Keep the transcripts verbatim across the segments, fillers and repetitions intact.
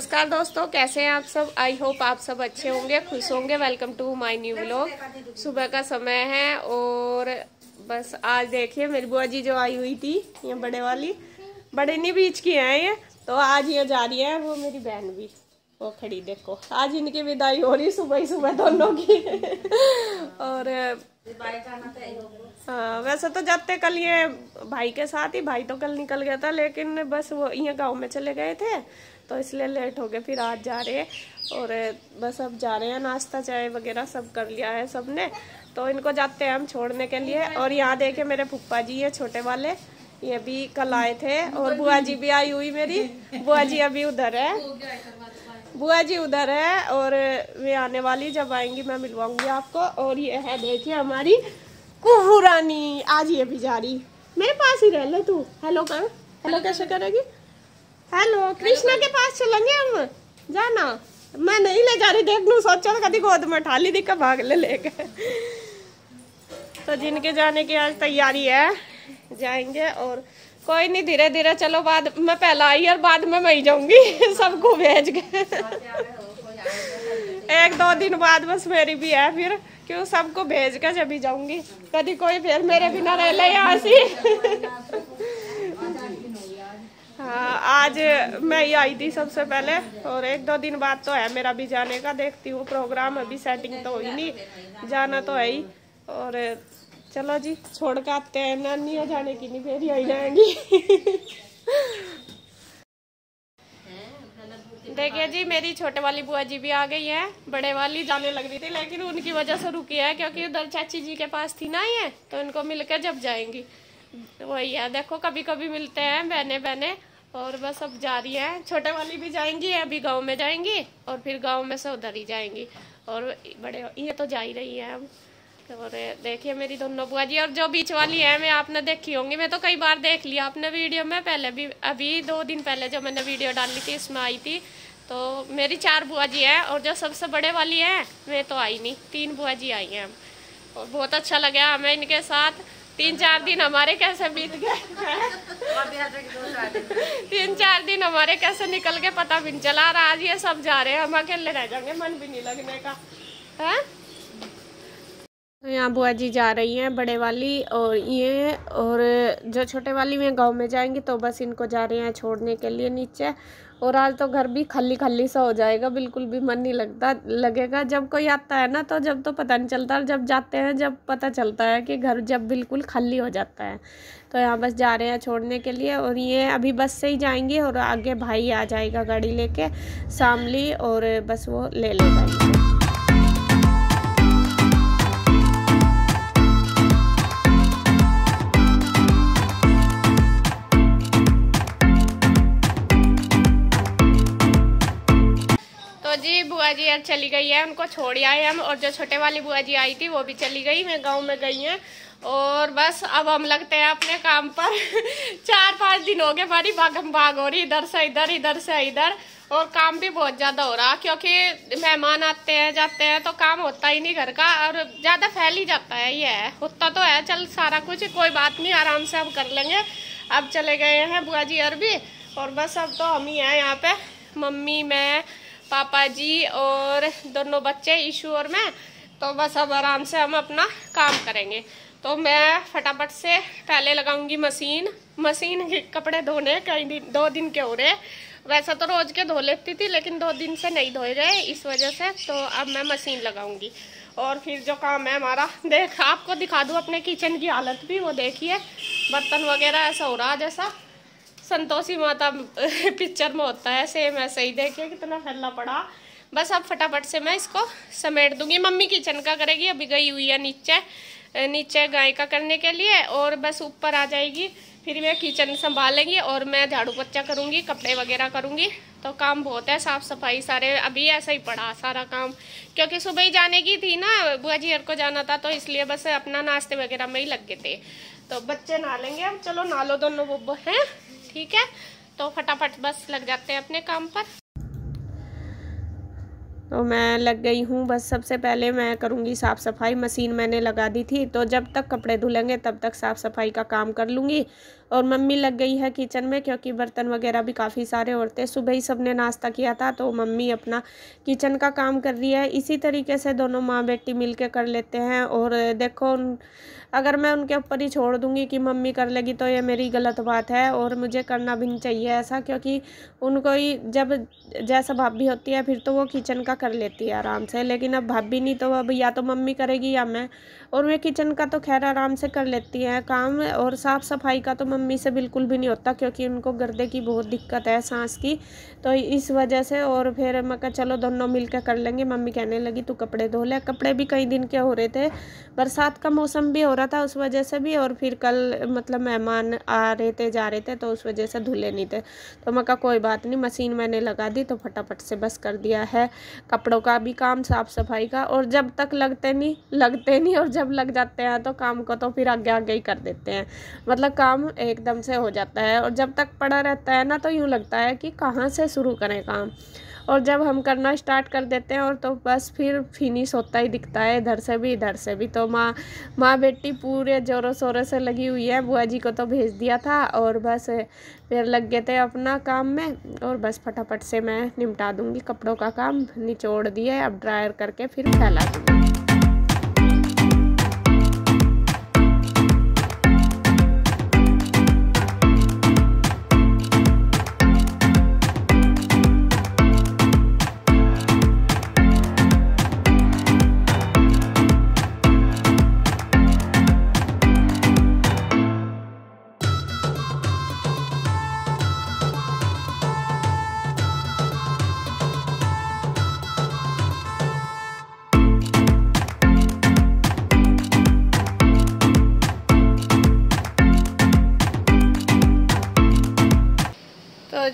नमस्कार दोस्तों, कैसे हैं आप सब। आई होप आप सब अच्छे होंगे, खुश होंगे। Welcome to my new vlog. सुबह का समय है और बस आज देखिए मेरी बुआ जी जो आई हुई थी, ये बड़े वाली बड़े नहीं बीच की हैं ये, तो आज ये जा रही है। वो मेरी बहन भी वो खड़ी, देखो आज इनकी विदाई हो रही सुबह ही सुबह दोनों की। और हाँ, वैसे तो जाते कल ये भाई के साथ ही, भाई तो कल निकल गया था लेकिन बस वो यहाँ गांव में चले गए थे तो इसलिए लेट हो गए, फिर आज जा रहे हैं। और बस अब जा रहे हैं, नाश्ता चाय वगैरह सब कर लिया है सबने, तो इनको जाते हैं हम छोड़ने के लिए। और यहाँ देखे मेरे फूफा जी ये छोटे वाले, ये भी कल आए थे। और बुआ जी भी आई हुई मेरी, बुआ जी अभी उधर है, बुआ जी उधर है और वे आने वाली, जब आएंगी मैं मिलवाऊंगी आपको। और ये है देखिए हमारी कुहू रानी, आज ये भी जा रही, मेरे पास ही रह ले तू। हेलो कर, हेलो कैसे करेगी? हेलो कृष्णा के पास चलेंगे हम, जाना मैं नहीं ले जा रही, देख लू सोचा कभी गोद में उठा ली थी, कब भाग ले लेके। तो जिनके जाने की आज तैयारी है जाएंगे, और कोई नहीं धीरे धीरे चलो, बाद मैं पहला आई और बाद में मैं ही जाऊंगी सबको भेज के। एक दो दिन बाद बस मेरी भी है, फिर क्यों सबको भेज के जब ही जाऊंगी, कभी कोई फिर मेरे बिना रह ले यहाँ से। हाँ आज मैं ही आई थी सबसे पहले, और एक दो दिन बाद तो है मेरा भी जाने का, देखती हूँ प्रोग्राम, अभी सेटिंग तो हुई नहीं, जाना तो है ही। और चलो जी छोड़ के आते हैं, नानी आ जाने की नहीं फेरी आई जाएंगी। देखिए जी मेरी छोटे वाली बुआ जी भी आ गई है, बड़े वाली जाने लग रही थी लेकिन उनकी वजह से रुकी है क्योंकि उधर चाची जी के पास थी ना ये, तो इनको मिलकर जब जाएंगी वही है। देखो कभी कभी मिलते हैं बहने बहने, और बस अब जा रही है। छोटे वाली भी जाएंगी, अभी गाँव में जाएंगी और फिर गाँव में से उधर ही जाएंगी, और बड़े ये तो जा ही रही है। और देखिए मेरी दोनों बुआ जी, और जो बीच वाली है मैं आपने देखी होंगी, मैं तो कई बार देख लिया आपने वीडियो में, पहले भी अभी दो दिन पहले जो मैंने वीडियो डाली थी इसमें आई थी। तो मेरी चार बुआ जी हैं, और जो सबसे बड़े वाली है मैं तो आई नहीं, तीन बुआ जी आई हैं। और बहुत अच्छा लगा हमें इनके साथ, तीन चार दिन हमारे कैसे बीत गए तीन चार दिन हमारे कैसे निकल के पता भी नहीं चला। और आज ये सब जा रहे हैं, हम अकेले रह जाएंगे, मन भी नहीं लगने का है। तो यहाँ बुआ जी जा रही हैं बड़े वाली, और ये और जो छोटे वाली में गांव में जाएंगी, तो बस इनको जा रहे हैं छोड़ने के लिए नीचे। और आज तो घर भी खाली खाली सा हो जाएगा, बिल्कुल भी मन नहीं लगता लगेगा। जब कोई आता है ना तो जब तो पता नहीं चलता, और जब जाते हैं जब पता चलता है कि घर जब बिल्कुल खाली हो जाता है। तो यहाँ बस जा रहे हैं छोड़ने के लिए, और ये अभी बस से ही जाएंगी और आगे भाई आ जाएगा गाड़ी लेके शामली, और बस वो ले लेगा। बुआ जी अब चली गई है, उनको छोड़ आए हम, और जो छोटे वाली बुआ जी आई थी वो भी चली गई, मैं गांव में गई हैं। और बस अब हम लगते हैं अपने काम पर चार पांच दिन हो गए हमारी भागम भाग हो रही, इधर से इधर इधर से इधर, और काम भी बहुत ज्यादा हो रहा क्योंकि मेहमान आते हैं जाते हैं तो काम होता ही नहीं घर का, और ज्यादा फैल ही जाता है। ये है होता तो है, चल सारा कुछ कोई बात नहीं, आराम से हम कर लेंगे। अब चले गए हैं बुआ जी और भी, और बस अब तो हम ही है यहाँ पे, मम्मी मैं पापा जी और दोनों बच्चे ईशू और मैं। तो बस अब आराम से हम अपना काम करेंगे। तो मैं फटाफट से पहले लगाऊंगी मशीन, मशीन कपड़े धोने कई दिन दो दिन के हो रहे, वैसा तो रोज के धो लेती थी लेकिन दो दिन से नहीं धोए रहे इस वजह से, तो अब मैं मशीन लगाऊंगी। और फिर जो काम है हमारा देख आपको दिखा दूँ, अपने किचन की हालत भी वो देखिए, बर्तन वगैरह ऐसा हो रहा जैसा संतोषी माता पिक्चर में होता है सेम ऐसे ही, देखिए कितना फैला पड़ा। बस अब फटाफट से मैं इसको समेट दूंगी। मम्मी किचन का करेगी, अभी गई हुई है नीचे नीचे गाय का करने के लिए, और बस ऊपर आ जाएगी फिर मैं किचन संभालेंगी और मैं झाड़ू पोछा करूंगी, कपड़े वगैरह करूंगी। तो काम बहुत है, साफ सफाई सारे अभी ऐसा ही पड़ा सारा काम, क्योंकि सुबह ही जाने की थी ना बुआ जी को जाना था, तो इसलिए बस अपना नाश्ते वगैरह में ही लग गए थे। तो बच्चे नहा लेंगे अब, चलो नहा लो दोनों बब्बो हैं, ठीक है तो फटाफट बस लग जाते हैं अपने काम पर। तो मैं लग गई हूँ। बस सबसे पहले मैं करूँगी साफ़ सफाई। मशीन मैंने लगा दी थी तो जब तक कपड़े धुलेंगे तब तक साफ़ सफाई का काम कर लूँगी। और मम्मी लग गई है किचन में, क्योंकि बर्तन वगैरह भी काफ़ी सारे होते। सुबह ही सब ने नाश्ता किया था तो मम्मी अपना किचन का काम कर रही है। इसी तरीके से दोनों माँ बेटी मिल के कर लेते हैं। और देखो अगर मैं उनके ऊपर ही छोड़ दूँगी कि मम्मी कर लेगी तो ये मेरी गलत बात है, और मुझे करना भी नहीं चाहिए ऐसा, क्योंकि उनको ही जब जैसा भाभी होती है फिर तो वो किचन का कर लेती है आराम से। लेकिन अब भाभी नहीं तो अब या तो मम्मी करेगी या मैं, और वे किचन का तो खैर आराम से कर लेती हैं काम। और साफ़ सफाई का तो मम्मी से बिल्कुल भी नहीं होता, क्योंकि उनको गर्दे की बहुत दिक्कत है, सांस की, तो इस वजह से। और फिर मैं कहा चलो दोनों मिलकर कर लेंगे। मम्मी कहने लगी तू कपड़े धो ले। कपड़े भी कई दिन के हो रहे थे, बरसात का मौसम भी हो रहा था उस वजह से भी, और फिर कल मतलब मेहमान आ रहे थे जा रहे थे तो उस वजह से धुले नहीं थे। तो मैं कहा कोई बात नहीं, मशीन मैंने लगा दी तो फटाफट से बस कर दिया है कपड़ों का भी काम, साफ़ सफाई का। और जब तक लगते नहीं लगते नहीं और जब लग जाते हैं तो काम को तो फिर आगे आगे ही कर देते हैं, मतलब काम एकदम से हो जाता है। और जब तक पड़ा रहता है ना तो यूँ लगता है कि कहाँ से शुरू करें काम, और जब हम करना स्टार्ट कर देते हैं और तो बस फिर फिनिश होता ही दिखता है, इधर से भी इधर से भी। तो माँ माँ बेटी पूरे ज़ोरों शोरों से लगी हुई है। बुआ जी को तो भेज दिया था और बस फिर लग गए थे अपना काम में। और बस फटाफट से मैं निपटा दूँगी कपड़ों का काम, निचोड़ दिए, अब ड्रायर करके फिर फैला दूँगी।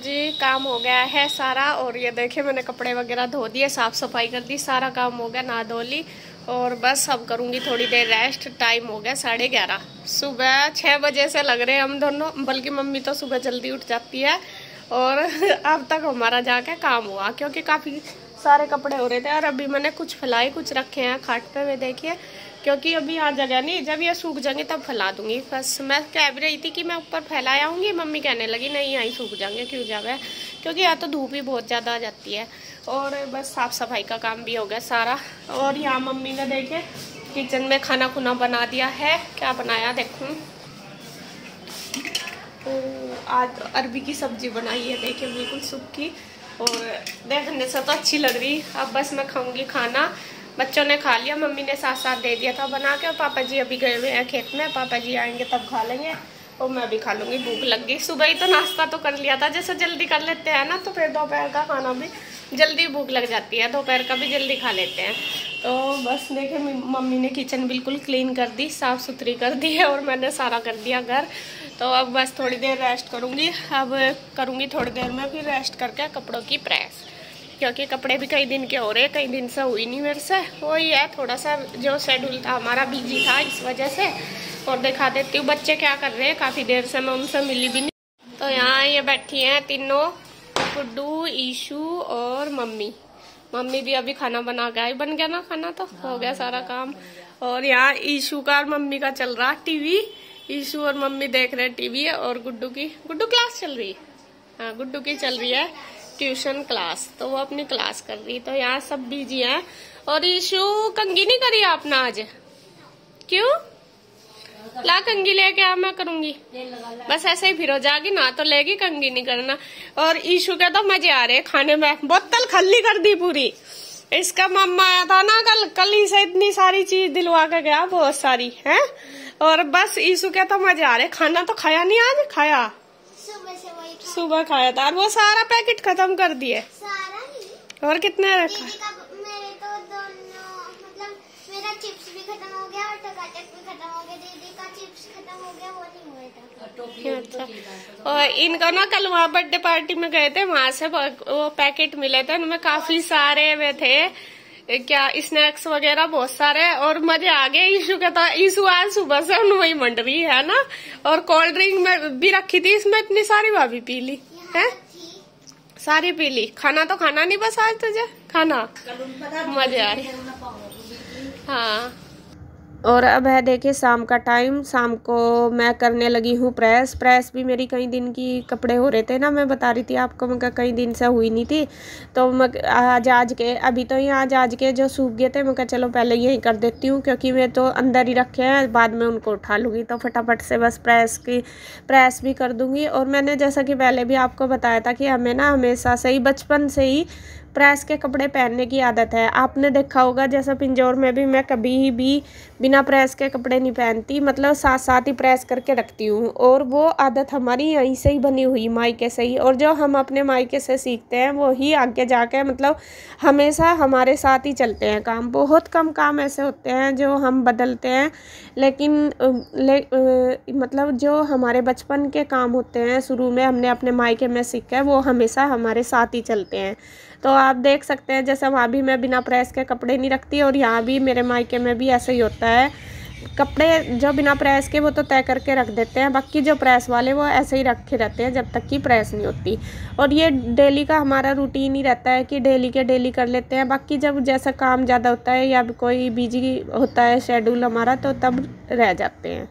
जी काम हो गया है सारा, और ये देखिए मैंने कपड़े वगैरह धो दिए, साफ़ सफाई कर दी, सारा काम हो गया, नहा धो ली। और बस अब करूँगी थोड़ी देर रेस्ट। टाइम हो गया साढ़े ग्यारह। सुबह छः बजे से लग रहे हैं हम दोनों, बल्कि मम्मी तो सुबह जल्दी उठ जाती है। और अब तक हमारा जाके काम हुआ, क्योंकि काफ़ी सारे कपड़े हो रहे थे। और अभी मैंने कुछ फैलाए, कुछ रखे हैं खाट पे वे देखिए, क्योंकि अभी यहाँ जगह नहीं, जब ये सूख जाएंगे तब फैला दूंगी। बस मैं कह रही थी कि मैं ऊपर फैला आऊँगी, मम्मी कहने लगी नहीं यहाँ सूख जाएंगे, क्यों जावे, क्योंकि यहाँ तो धूप ही बहुत ज़्यादा आ जाती है। और बस साफ़ सफाई का काम भी हो गया सारा। और यहाँ मम्मी ने देखे किचन में खाना खुना बना दिया है। क्या बनाया देखूँ, आज अरबी की सब्जी बनाई है देखिए, बिल्कुल सूखी, और देखने से तो अच्छी लग रही। अब बस मैं खाऊंगी खाना। बच्चों ने खा लिया, मम्मी ने साथ साथ दे दिया था बना के, और पापा जी अभी गए हुए हैं खेत में, पापा जी आएंगे तब खा लेंगे और मैं भी खा लूँगी, भूख लग गई। सुबह ही तो नाश्ता तो कर लिया था, जैसे जल्दी कर लेते हैं ना तो फिर दोपहर का खाना भी जल्दी, भूख लग जाती है, दोपहर का भी जल्दी खा लेते हैं। तो बस देखे मम्मी ने किचन बिल्कुल क्लीन कर दी, साफ़ सुथरी कर दी है, और मैंने सारा कर दिया घर। तो अब बस थोड़ी देर रेस्ट करूँगी। अब करूँगी थोड़ी देर में फिर रेस्ट करके कपड़ों की प्रेस, क्योंकि कपड़े भी कई दिन के हो रहे हैं, कई दिन से हुई नहीं मेरे से। वही है थोड़ा सा जो शेड्यूल था हमारा बिजी था इस वजह से। और दिखा देती हूँ बच्चे क्या कर रहे हैं, काफ़ी देर से मैं उनसे मिली भी नहीं। तो यहाँ ये बैठी हैं तीनों, गुड्डू, ईशू और मम्मी। मम्मी भी अभी खाना बना के आई, बन गया ना खाना, तो हो गया सारा काम। और यहाँ ईशू का और मम्मी का चल रहा टीवी, ईशू और मम्मी देख रहे हैं टीवी। और गुड्डू की गुड्डू क्लास चल रही है, हाँ गुड्डू की चल रही है ट्यूशन क्लास, तो वो अपनी क्लास कर रही। तो यहाँ सब बिजी हैं। और ईशू कंगी नहीं करी आपने आज, क्यों ला कंगी लेके आ, मैं करूंगी, बस ऐसे ही फिर हो जाएगी ना, तो लेगी, कंगी नहीं करना। और ईशू के तो मजे आ रहे खाने में, बोतल खली कर दी पूरी। इसका मम्मा आया था ना कल, कल ही से इतनी सारी चीज दिलवा के गया, बहुत सारी है। और बस ईशू के तो मजे आ रहे, खाना तो खाया नहीं आज, खाया सुबह से, वही सुबह खाया था, और वो सारा पैकेट खत्म कर दिए। और कितने रखा, चिप्स भी खत्म हो गया और टकाटक भी खत्म हो गया, दीदी का चिप्स खत्म हो गया, वो नहीं हुए था टोपी। अच्छा, और इनका ना कल वहाँ बर्थडे पार्टी में गए थे, वहाँ से वो पैकेट मिले थे, उनमें काफी सारे वे थे क्या स्नैक्स वगैरह बहुत सारे, और मजे आ गए। ईशू का था, ईशू आज सुबह से उन वही मंड रही है ना। और कोल्ड ड्रिंक में भी रखी थी, इसमें इतनी सारी भाभी पी ली है, सारी पी ली। खाना तो खाना नहीं बस आज तुझे, है ना, मजे आए। हाँ, और अब है देखिए शाम का टाइम। शाम को मैं करने लगी हूँ प्रेस। प्रेस भी मेरी कई दिन की कपड़े हो रहे थे ना, मैं बता रही थी आपको, मैं कई दिन से हुई नहीं थी। तो मैं आज आज के अभी तो ये आज आज के जो सूख गए थे, मैं कहा चलो पहले यही कर देती हूँ, क्योंकि मैं तो अंदर ही रखे हैं, बाद में उनको उठा लूँगी। तो फटाफट से बस प्रेस की प्रेस भी कर दूँगी। और मैंने जैसा कि पहले भी आपको बताया था कि हमें ना हमेशा से ही बचपन से ही प्रेस के कपड़े पहनने की आदत है। आपने देखा होगा जैसा पिंजौर में भी मैं कभी भी बिना प्रेस के कपड़े नहीं पहनती, मतलब साथ साथ ही प्रेस करके रखती हूँ। और वो आदत हमारी यहीं से ही बनी हुई, मायके से ही। और जो हम अपने मायके से सीखते हैं वो ही आगे जाके मतलब हमेशा हमारे साथ ही चलते हैं काम। बहुत कम काम ऐसे होते हैं जो हम बदलते हैं, लेकिन ले, मतलब जो हमारे बचपन के काम होते हैं, शुरू में हमने अपने मायके में सीखा है, वो हमेशा हमारे साथ ही चलते हैं। तो आप देख सकते हैं जैसे वहाँ भी मैं बिना प्रेस के कपड़े नहीं रखती, और यहाँ भी मेरे मायके में भी ऐसे ही होता है। कपड़े जो बिना प्रेस के वो तो तय करके रख देते हैं, बाकी जो प्रेस वाले वो ऐसे ही रखे रहते हैं जब तक कि प्रेस नहीं होती। और ये डेली का हमारा रूटीन ही रहता है कि डेली के डेली कर लेते हैं। बाकी जब जैसा काम ज़्यादा होता है या कोई बिजी होता है शेड्यूल हमारा, तो तब रह जाते हैं।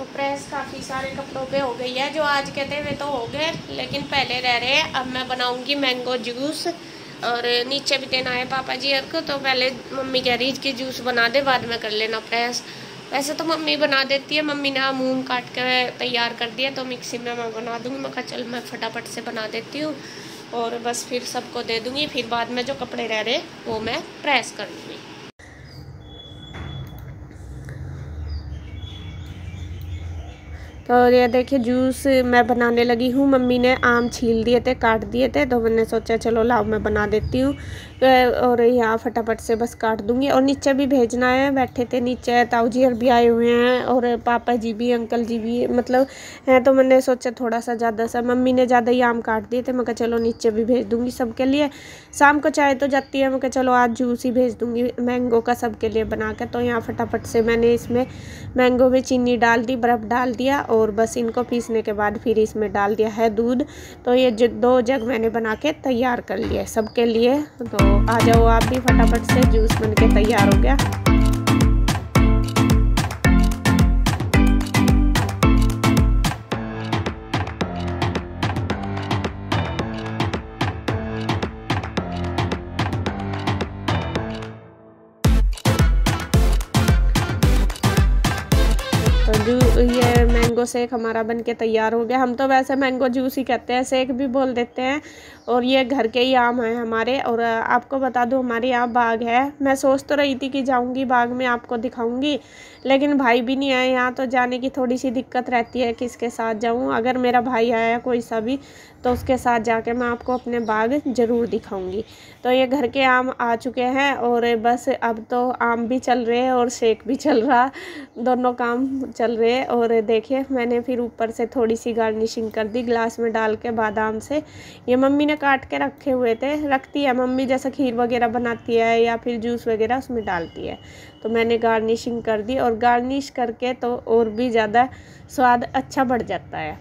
तो प्रेस काफ़ी सारे कपड़ों पे हो गई है, जो आज के थे वे तो हो गए, लेकिन पहले रह रहे हैं। अब मैं बनाऊंगी मैंगो जूस, और नीचे भी देना है पापा जी को। तो पहले मम्मी कह रही कि जूस बना दे, बाद में कर लेना प्रेस। वैसे तो मम्मी बना देती है, मम्मी ने मूंग काट के तैयार कर दिया, तो मिक्सी में मैं बना दूँगी। मैं कहा चल मैं फटाफट से बना देती हूँ, और बस फिर सबको दे दूँगी, फिर बाद में जो कपड़े रह रहे वो मैं प्रेस कर लूँगी। और ये देखिए जूस मैं बनाने लगी हूँ। मम्मी ने आम छील दिए थे, काट दिए थे, तो मैंने सोचा चलो लाओ मैं बना देती हूँ, और यहाँ फटाफट से बस काट दूँगी। और नीचे भी भेजना है, बैठे थे नीचे ताऊ जी और भी आए हुए हैं, और पापा जी भी, अंकल जी भी मतलब हैं। तो मैंने सोचा थोड़ा सा ज़्यादा सा, मम्मी ने ज़्यादा ही आम काट दिए थे, मैं कहा चलो नीचे भी भेज दूँगी सबके लिए। शाम को चाय तो जाती है, मैं कहा चलो आज जूस ही भेज दूँगी मैंगो का सबके लिए बना के। तो यहाँ फटाफट से मैंने इसमें मैंगो में चीनी डाल दी, बर्फ़ डाल दिया, और बस इनको पीसने के बाद फिर इसमें डाल दिया है दूध। तो ये जो दो जग मैंने बना के तैयार कर लिए सबके लिए। तो आ जाओ आप भी, फटाफट से जूस बन के तैयार हो गया। ये मैंगो शेक हमारा बन के तैयार हो गया। हम तो वैसे मैंगो जूस ही कहते हैं, शेक भी बोल देते हैं। और ये घर के ही आम हैं हमारे। और आपको बता दूं हमारे यहाँ बाग है। मैं सोच तो रही थी कि जाऊंगी बाग में, आपको दिखाऊंगी, लेकिन भाई भी नहीं आए यहाँ, तो जाने की थोड़ी सी दिक्कत रहती है किसके साथ जाऊँ। अगर मेरा भाई आया कोई सा भी, तो उसके साथ जाके मैं आपको अपने बाग ज़रूर दिखाऊंगी। तो ये घर के आम आ चुके हैं, और बस अब तो आम भी चल रहे हैं और शेक भी चल रहा, दोनों काम चल रहे हैं। और देखिए मैंने फिर ऊपर से थोड़ी सी गार्निशिंग कर दी ग्लास में डाल के बादाम से। ये मम्मी ने काट के रखे हुए थे, रखती है मम्मी जैसे खीर वगैरह बनाती है या फिर जूस वगैरह उसमें डालती है। तो मैंने गार्निशिंग कर दी, और गार्निश करके तो और भी ज़्यादा स्वाद अच्छा बढ़ जाता है।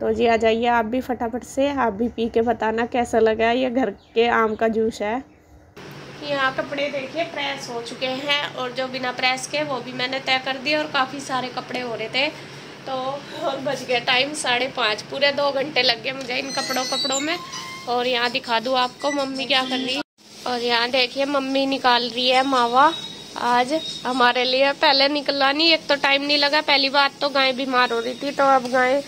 तो जी आ जाइए आप भी फटाफट से, आप भी पी के बताना कैसा लगा। ये घर के आम का जूस है। यहाँ कपड़े देखिए प्रेस हो चुके हैं, और जो बिना प्रेस के वो भी मैंने तय कर दिए, और काफ़ी सारे कपड़े हो रहे थे। तो और बच गया टाइम साढ़े पाँच, पूरे दो घंटे लग गए मुझे इन कपड़ों कपड़ों में। और यहाँ दिखा दूँ आपको मम्मी क्या कर रही है। और यहाँ देखिए मम्मी निकाल रही है मावा आज हमारे लिए। पहले निकला नहीं, एक तो टाइम नहीं लगा। पहली बात तो गाय बीमार हो रही थी, तो अब गाय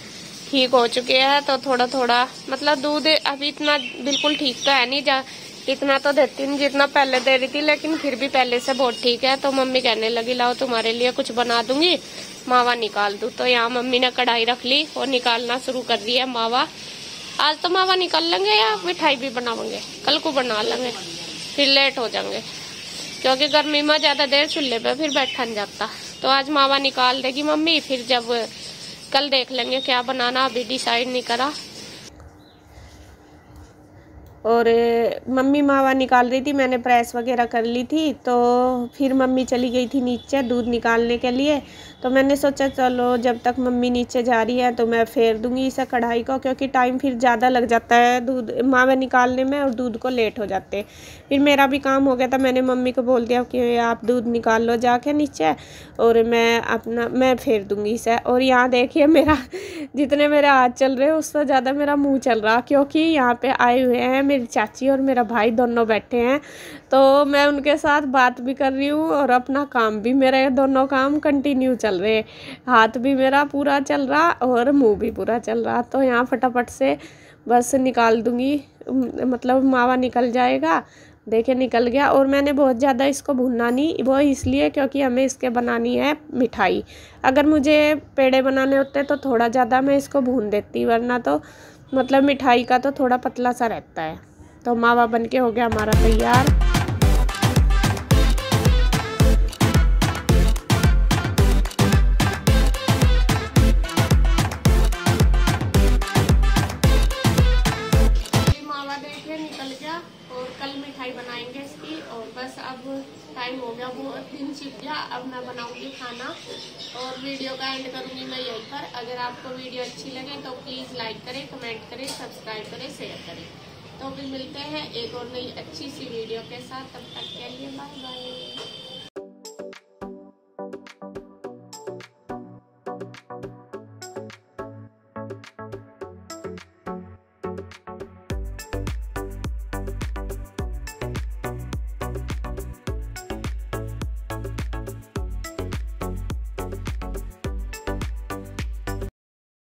ठीक हो चुके हैं। तो थोड़ा थोड़ा मतलब दूध अभी इतना बिल्कुल ठीक तो है नहीं, जा इतना तो देती नहीं जितना पहले दे रही थी, लेकिन फिर भी पहले से बहुत ठीक है। तो मम्मी कहने लगी लाओ तुम्हारे लिए कुछ बना दूंगी, मावा निकाल दूँ। तो यहाँ मम्मी ने कढ़ाई रख ली और निकालना शुरू कर रही है मावा। आज तो मावा निकाल लेंगे या मिठाई भी बनावेंगे, कल को बना लेंगे, फिर लेट हो जाएंगे, क्योंकि गर्मी में ज़्यादा देर चूल्हे पर फिर बैठा नहीं जाता। तो आज मावा निकाल देगी मम्मी, फिर जब कल देख लेंगे क्या बनाना, अभी डिसाइड नहीं करा। और मम्मी मावा निकाल रही थी, मैंने प्रेस वगैरह कर ली थी, तो फिर मम्मी चली गई थी नीचे दूध निकालने के लिए। तो मैंने सोचा चलो जब तक मम्मी नीचे जा रही है तो मैं फेर दूंगी इसे कढ़ाई को, क्योंकि टाइम फिर ज़्यादा लग जाता है दूध मावा निकालने में और दूध को लेट हो जाते। फिर मेरा भी काम हो गया था, मैंने मम्मी को बोल दिया कि आप दूध निकाल लो जाके नीचे और मैं अपना मैं फेर दूँगी इसे। और यहाँ देखिए मेरा जितने मेरे हाथ चल रहे हैं उससे ज़्यादा मेरा मुँह चल रहा, क्योंकि यहाँ पर आए हुए हैं मेरी चाची और मेरा भाई दोनों बैठे हैं, तो मैं उनके साथ बात भी कर रही हूँ और अपना काम भी, मेरे दोनों काम कंटिन्यू चल रहे, हाथ भी मेरा पूरा चल रहा और मुंह भी पूरा चल रहा। तो यहाँ फटाफट से बस निकाल दूँगी, मतलब मावा निकल जाएगा। देखिए निकल गया। और मैंने बहुत ज़्यादा इसको भुनना नहीं, वो इसलिए क्योंकि हमें इसके बनानी है मिठाई। अगर मुझे पेड़े बनाने होते तो थोड़ा ज़्यादा मैं इसको भून देती, वरना तो मतलब मिठाई का तो थोड़ा पतला सा रहता है। तो मावा बनके हो गया हमारा तैयार। मावा देखिए निकल गया और कल मिठाई बनाएंगे इसकी। और बस अब टाइम हो गया, वो दिन छिप गया। अब मैं बनाऊंगी खाना और वीडियो का एंड करूंगी मैं यहीं पर। अगर आपको वीडियो अच्छी लगे तो प्लीज़ लाइक करें, कमेंट करें, सब्सक्राइब करें, शेयर करें। तो फिर मिलते हैं एक और नई अच्छी सी वीडियो के साथ। तब तक के लिए बाय बाय।